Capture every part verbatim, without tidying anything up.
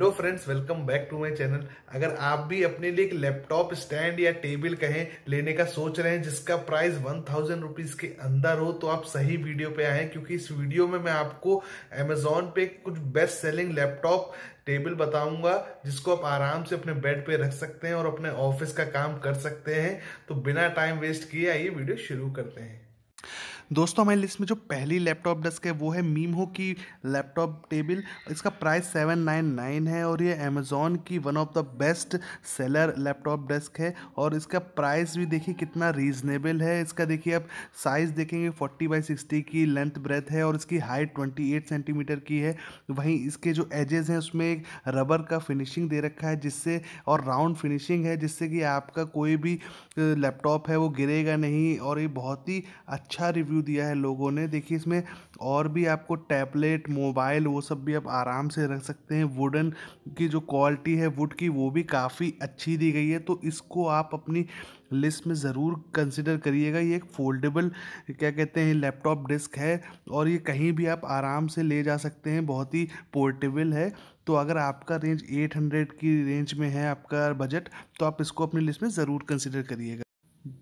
Hello friends, welcome back to my channel. अगर आप भी अपने लिए एक लैपटॉप स्टैंड या टेबल कहें लेने का सोच रहे हैं जिसका प्राइस वन थाउजेंड रुपीज के अंदर हो तो आप सही वीडियो पे आए हैं, क्योंकि इस वीडियो में मैं आपको अमेजोन पे कुछ बेस्ट सेलिंग लैपटॉप टेबल बताऊंगा जिसको आप आराम से अपने बेड पे रख सकते हैं और अपने ऑफिस का काम कर सकते हैं। तो बिना टाइम वेस्ट किए आइए वीडियो शुरू करते हैं। दोस्तों, हमारी लिस्ट में जो पहली लैपटॉप डेस्क है वो है मीमो की लैपटॉप टेबल। इसका प्राइस सेवन नाइन नाइन है और ये अमेज़ॉन की one of the best seller laptop desk है और इसका प्राइस भी देखिए कितना रीजनेबल है। इसका देखिए आप साइज़ देखेंगे फोर्टी बाई सिक्सटी की लेंथ ब्रेथ है और इसकी हाइट ट्वेंटी एट सेंटीमीटर की है। वहीं इसके जो एजेस हैं उसमें एक रबर का फिनिशिंग दे रखा है जिससे, और राउंड फिनिशिंग है जिससे कि आपका कोई भी लैपटॉप है वो गिरेगा नहीं और ये बहुत ही अच्छा रिव्यू दिया है लोगों ने। देखिए इसमें और भी आपको टैबलेट, मोबाइल वो सब भी आप आराम से रख सकते हैं। वुडन की जो क्वालिटी है वुड की वो भी काफ़ी अच्छी दी गई है, तो इसको आप अपनी लिस्ट में ज़रूर कंसिडर करिएगा। ये एक फोल्डेबल क्या कहते हैं लैपटॉप डेस्क है और ये कहीं भी आप आराम से ले जा सकते हैं, बहुत ही पोर्टेबल है। तो अगर आपका रेंज एट हंड्रेड की रेंज में है आपका बजट, तो आप इसको अपनी लिस्ट में ज़रूर कंसिडर करिएगा।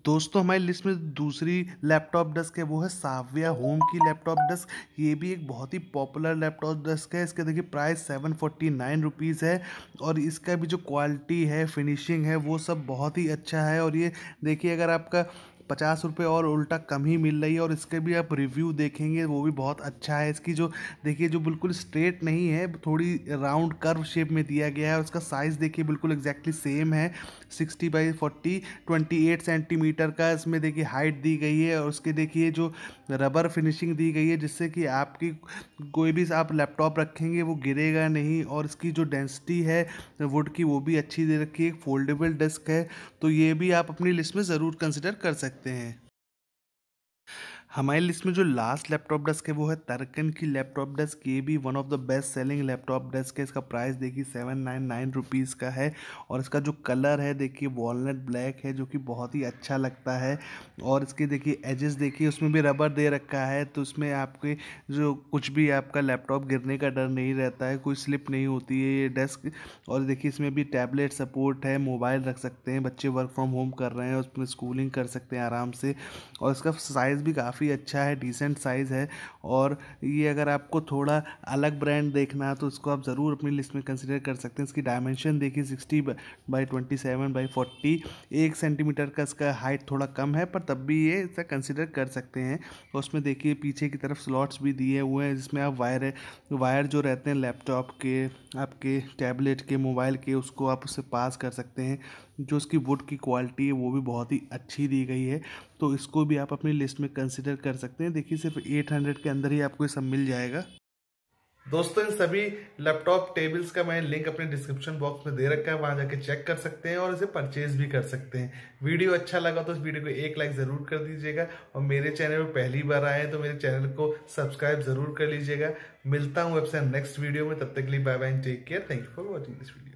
दोस्तों, हमारी लिस्ट में दूसरी लैपटॉप डेस्क है वो है साव्या होम की लैपटॉप डेस्क। ये भी एक बहुत ही पॉपुलर लैपटॉप डेस्क है। इसका देखिए price seven forty nine rupees है और इसका भी जो क्वालिटी है, फिनिशिंग है वो सब बहुत ही अच्छा है। और ये देखिए अगर आपका पचास रुपये और उल्टा कम ही मिल रही है और इसके भी आप रिव्यू देखेंगे वो भी बहुत अच्छा है। इसकी जो देखिए जो बिल्कुल स्ट्रेट नहीं है, थोड़ी राउंड कर्व शेप में दिया गया है और इसका साइज़ देखिए बिल्कुल एग्जैक्टली सेम है, sixty by forty, twenty eight centimetre का इसमें देखिए हाइट दी गई है और उसके देखिए जो रबर फिनिशिंग दी गई है जिससे कि आपकी कोई भी आप लैपटॉप रखेंगे वो गिरेगा नहीं। और इसकी जो डेंसिटी है वुड की वो भी अच्छी दे रखी है, एक फोल्डेबल डेस्क है। तो ये भी आप अपनी लिस्ट में ज़रूर कंसिडर कर सकते हैं हैं हमारी लिस्ट में जो लास्ट लैपटॉप डेस्क है वो है तरकन की लैपटॉप डेस्क। ये भी one of the best selling laptop desk है। इसका प्राइस देखिए सेवन नाइन नाइन रुपीज़ का है और इसका जो कलर है देखिए वॉलनट ब्लैक है जो कि बहुत ही अच्छा लगता है। और इसके देखिए एजेस देखिए उसमें भी रबर दे रखा है, तो उसमें आपके जो कुछ भी आपका लैपटॉप गिरने का डर नहीं रहता है, कोई स्लिप नहीं होती है ये डेस्क। और देखिए इसमें भी टैबलेट सपोर्ट है, मोबाइल रख सकते हैं, बच्चे वर्क फ्रॉम होम कर रहे हैं उसमें स्कूलिंग कर सकते हैं आराम से। और इसका साइज़ भी काफ़ी अच्छा है, डिसेंट साइज़ है। और ये अगर आपको थोड़ा अलग ब्रांड देखना है तो इसको आप ज़रूर अपनी लिस्ट में कंसिडर कर सकते हैं। इसकी डायमेंशन देखिए sixty by twenty seven by forty, एक सेंटीमीटर का इसका हाइट थोड़ा कम है पर तब भी ये इसका कंसिडर कर सकते हैं। और उसमें देखिए पीछे की तरफ स्लॉट्स भी दिए हुए हैं जिसमें आप वायर वायर जो रहते हैं लैपटॉप के, आपके टैबलेट के, मोबाइल के, उसको आप उससे पास कर सकते हैं। जो इसकी वुड की क्वालिटी है वो भी बहुत ही अच्छी दी गई है, तो इसको भी आप अपनी लिस्ट में कंसिडर कर सकते हैं। देखिए सिर्फ एट हंड्रेड के अंदर ही आपको ये सब मिल जाएगा। दोस्तों, इन सभी लैपटॉप टेबल्स का मैंने लिंक अपने डिस्क्रिप्शन बॉक्स में दे रखा है, वहां जाके चेक कर सकते हैं और इसे परचेज भी कर सकते हैं। वीडियो अच्छा लगा तो इस वीडियो को एक लाइक ज़रूर कर दीजिएगा और मेरे चैनल पर पहली बार आए तो मेरे चैनल को सब्सक्राइब ज़रूर कर लीजिएगा। मिलता हूँ आपसे नेक्स्ट वीडियो में, तब तक के लिए bye bye, take care, thank you for watching this video.